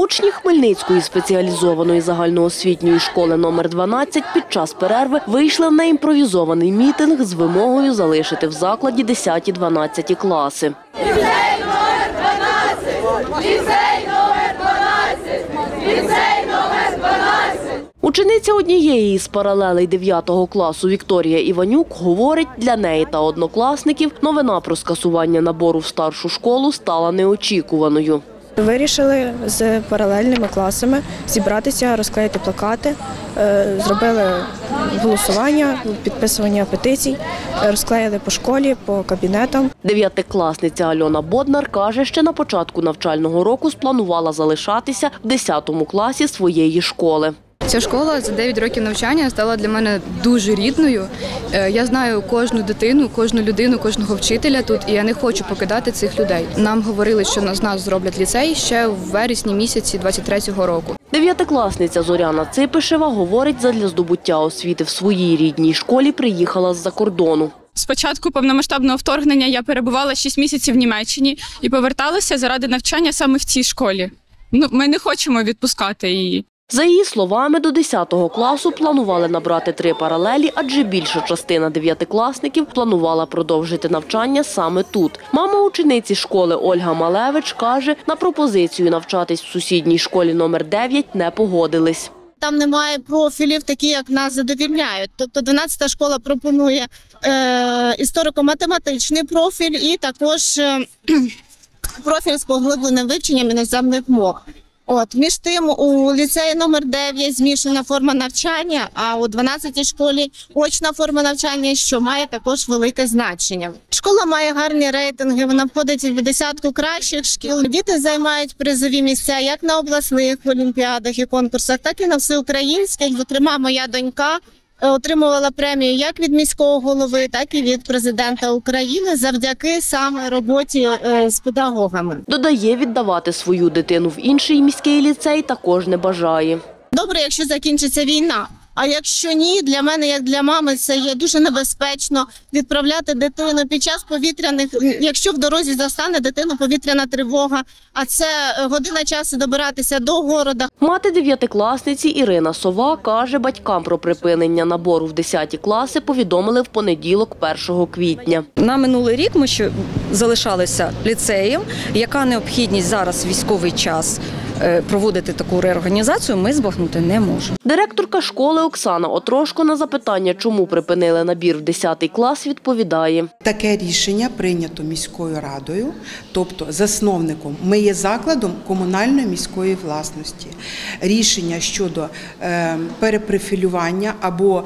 Учні Хмельницької спеціалізованої загальноосвітньої школи номер 12 під час перерви вийшли на імпровізований мітинг з вимогою залишити в закладі 10-12 класи. Ліцей номер 12! Ліцей номер 12! Ліцей номер 12! Учениця однієї із паралелей 9 класу Вікторія Іванюк говорить, для неї та однокласників новина про скасування набору в старшу школу стала неочікуваною. Вирішили з паралельними класами зібратися, розклеїти плакати, зробили голосування, підписування петицій, розклеїли по школі, по кабінетам. Дев'ятикласниця Альона Боднар каже, ще на початку навчального року спланувала залишатися в 10 класі своєї школи. Ця школа за 9 років навчання стала для мене дуже рідною. Я знаю кожну дитину, кожну людину, кожного вчителя тут, і я не хочу покидати цих людей. Нам говорили, що з нас зроблять ліцей ще в вересні місяці 2023 року. Дев'ятикласниця Зоряна Ципишева говорить, задля здобуття освіти в своїй рідній школі приїхала з-за кордону. З початку повномасштабного вторгнення я перебувала 6 місяців в Німеччині і поверталася заради навчання саме в цій школі. Ми не хочемо відпускати її. За її словами, до 10 класу планували набрати 3 паралелі, адже більша частина дев'ятикласників планувала продовжити навчання саме тут. Мама учениці школи Ольга Малевич каже, на пропозицію навчатись в сусідній школі номер 9 не погодились. Там немає профілів, такі, як нас задовільняють. Тобто 12-та школа пропонує історико-математичний профіль і також профіль з поглибленим вивченням іноземних мов. Між тим, у ліцеї номер 9 змішана форма навчання, а у 12-й школі очна форма навчання, що має також велике значення. Школа має гарні рейтинги, вона входить в 10-ку кращих шкіл. Діти займають призові місця як на обласних олімпіадах і конкурсах, так і на всеукраїнських. Зокрема, моя донька отримувала премію як від міського голови, так і від президента України завдяки саме роботі з педагогами. Додає, віддавати свою дитину в інший міський ліцей також не бажає. Добре, якщо закінчиться війна. А якщо ні, для мене, як для мами, це є дуже небезпечно відправляти дитину під час повітряних, якщо в дорозі застане дитину повітряна тривога, а це година часу добиратися до города. Мати дев'ятикласниці Ірина Сова каже, батькам про припинення набору в 10 класи повідомили в понеділок 1 квітня. На минулий рік ми ще залишалися ліцеєм, яка необхідність зараз військовий час. Проводити таку реорганізацію ми збагнути не можемо. Директорка школи Оксана Отрошко на запитання, чому припинили набір в 10 клас, відповідає. Таке рішення прийнято міською радою, тобто засновником. Ми є закладом комунальної міської власності. Рішення щодо перепрофілювання або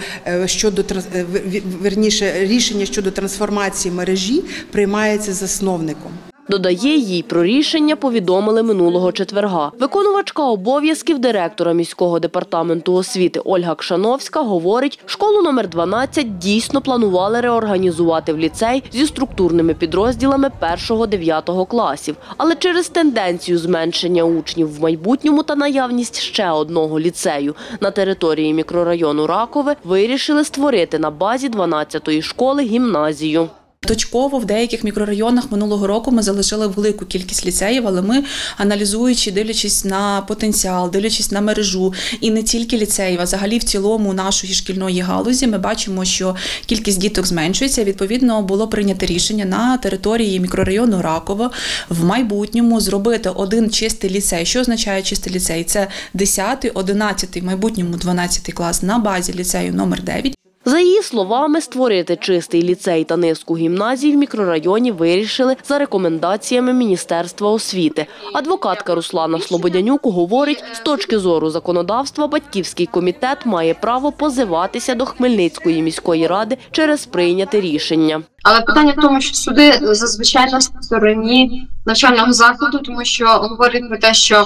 рішення щодо трансформації мережі приймається засновником. Додає, їй про рішення повідомили минулого четверга. Виконувачка обов'язків директора міського департаменту освіти Ольга Кшановська говорить, школу номер 12 дійсно планували реорганізувати в ліцей зі структурними підрозділами 1-9 класів. Але через тенденцію зменшення учнів в майбутньому та наявність ще одного ліцею на території мікрорайону Ракове вирішили створити на базі 12-ї школи гімназію. Точково в деяких мікрорайонах минулого року ми залишили велику кількість ліцеїв, але ми, аналізуючи, дивлячись на потенціал, дивлячись на мережу і не тільки ліцеїв, а взагалі в цілому нашої шкільної галузі, ми бачимо, що кількість діток зменшується. Відповідно, було прийнято рішення на території мікрорайону Раково в майбутньому зробити один чистий ліцей. Що означає чистий ліцей? Це 10-й, 11-й, в майбутньому 12-й клас на базі ліцею номер 9. За її словами, створити чистий ліцей та низку гімназій в мікрорайоні вирішили за рекомендаціями Міністерства освіти. Адвокатка Руслана Слободянюк говорить, з точки зору законодавства батьківський комітет має право позиватися до Хмельницької міської ради через прийняте рішення. Але питання в тому, що суди зазвичай на стороні навчального закладу, тому що говорять про те, що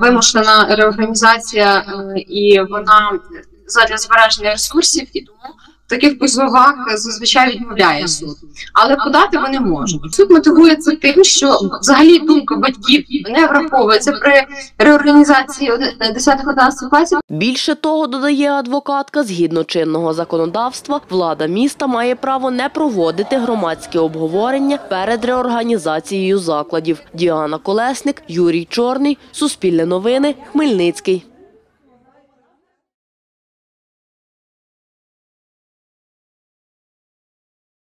вимушена реорганізація і вона задля збереження ресурсів, і тому в таких позовах зазвичай відмовляє суд, але подати вони можуть. Суд мотивується тим, що взагалі думка батьків не враховується при реорганізації 10-11 класів. Більше того, додає адвокатка, згідно чинного законодавства, влада міста має право не проводити громадські обговорення перед реорганізацією закладів. Діана Колесник, Юрій Чорний, Суспільне новини, Хмельницький.